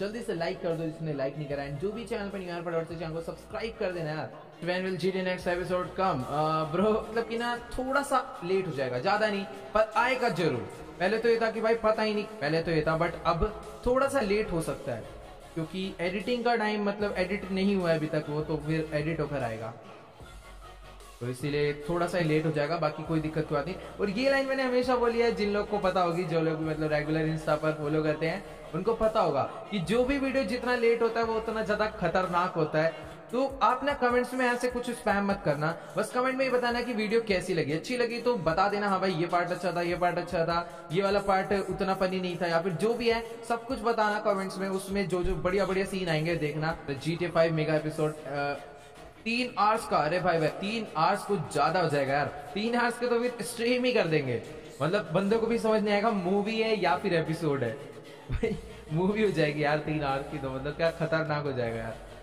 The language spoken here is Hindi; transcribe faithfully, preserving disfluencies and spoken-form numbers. जल्दी से लाइक कर दो जिसने लाइक नहीं करा है। जो भी चैनल पर नहीं पड़ा चैनल को सब्सक्राइब कर देना यार। When will G T A next episode come? Bro मतलब कि ना थोड़ा सा लेट हो जाएगा, ज्यादा नहीं पर आएगा जरूर। पहले तो ये था कि भाई पता ही नहीं, पहले तो ये था बट अब थोड़ा सा लेट हो सकता है क्योंकि एडिटिंग का टाइम मतलब एडिट नहीं हुआ है अभी तक वो, तो फिर एडिट होकर आएगा तो इसीलिए थोड़ा सा लेट हो जाएगा, बाकी कोई दिक्कत की बात नहीं। और ये लाइन मैंने हमेशा बोली है, जिन लोग को पता होगी, जो लोग मतलब रेगुलर इंस्टा पर फॉलो करते हैं उनको पता होगा कि जो भी वीडियो जितना लेट होता है वो उतना ज्यादा खतरनाक होता है। तो आप ना कमेंट्स में ऐसे कुछ स्पैम मत करना, बस कमेंट में ही बताना कि वीडियो कैसी लगी। अच्छी लगी तो बता देना हाँ भाई ये पार्ट अच्छा था, ये पार्ट अच्छा था, ये वाला पार्ट उतना फनी नहीं था, या फिर जो भी है सब कुछ बताना कमेंट्स में। उसमें जो जो बढ़िया बढ़िया सीन आएंगे देखना। G T A five mega episode तीन आवर्स का, अरे भाई भाई तीन आवर्स कुछ ज्यादा हो जाएगा यार। तीन आवर्स के तो फिर स्ट्रीम ही कर देंगे, मतलब बंदों को भी समझ नहीं आएगा मूवी है या फिर एपिसोड है। भाई मूवी हो जाएगी यार तीन आवर्स की, तो मतलब क्या खतरनाक हो जाएगा यार।